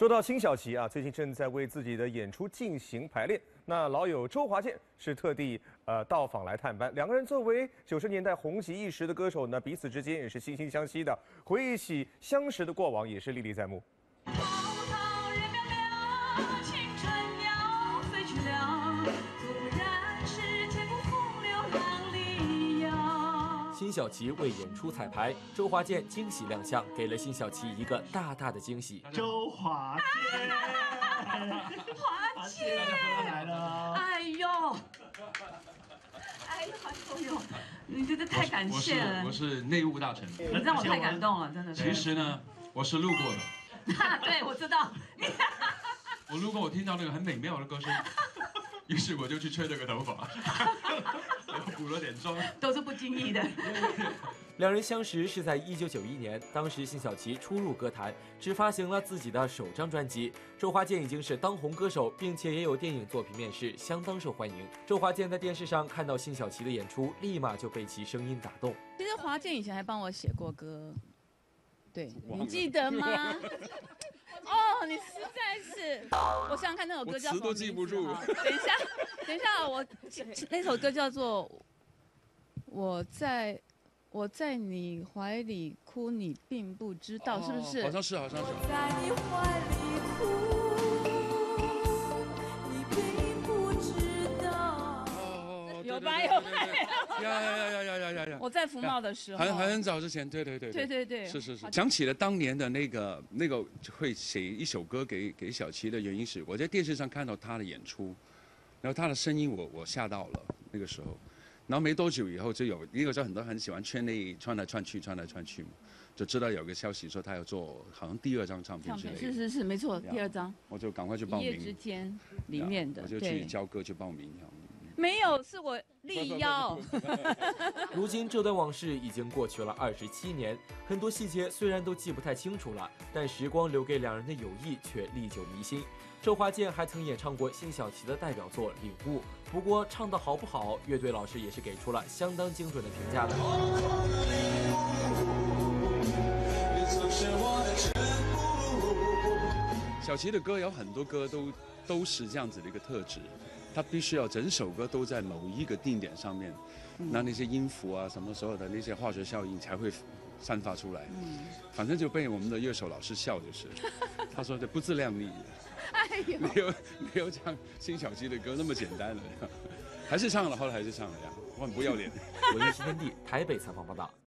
说到辛晓琪啊，最近正在为自己的演出进行排练。那老友周华健是特地到访来探班。两个人作为90年代红极一时的歌手呢，彼此之间也是惺惺相惜的，回忆起相识的过往也是历历在目。 辛晓琪为演出彩排，周华健惊喜亮相，给了辛晓琪一个大大的惊喜。周华健，华健，来了！哎呦，哎呦，你真的太感谢了！我是内务大臣，你让我太感动了，真的。其实呢，我是路过的。啊，对，我知道。我路过，我听到那个很美妙的歌声，于是我就去吹这个头发。 补了点妆，都是不经意的。两人相识是在1991年，当时辛晓琪初入歌坛，只发行了自己的首张专辑。周华健已经是当红歌手，并且也有电影作品面世，相当受欢迎。周华健在电视上看到辛晓琪的演出，立马就被其声音打动。其实华健以前还帮我写过歌，对你记得吗？哦，你实在是，我想想看那首歌叫什么，词都记不住。等一下。 等一下，我那首歌叫做《我在你怀里哭，你并不知道》，是不是？好像是，好像是。我在你怀里哭，你并不知道。哦，有吧有吧。呀！我在福茂的时候。很早之前，对对对。对对对。是。想起了当年的那个会写一首歌给小琪的原因是，我在电视上看到她的演出。 然后他的声音我吓到了那个时候，然后没多久以后就有那个时候很多人很喜欢圈内穿来穿去嘛，就知道有个消息说他要做好像第二张唱片之类的。是没错，第二张。我就赶快去报名。一夜之间里面的。我就去交歌去报名。没有，是我力邀。如今这段往事已经过去了27年，很多细节虽然都记不太清楚了，但时光留给两人的友谊却历久弥新。 周华健还曾演唱过辛晓琪的代表作《领悟》，不过唱得好不好，乐队老师也是给出了相当精准的评价的。小琪的歌有很多歌都是这样子的一个特质，他必须要整首歌都在某一个定点上面，那些音符啊什么所有的那些化学效应才会。 散发出来，反正就被我们的乐手老师笑，就是他说这不自量力，哎呦，没有唱辛晓琪的歌那么简单了，还是唱了，后来还是唱了呀，我很不要脸。文艺新天地台北采访报道。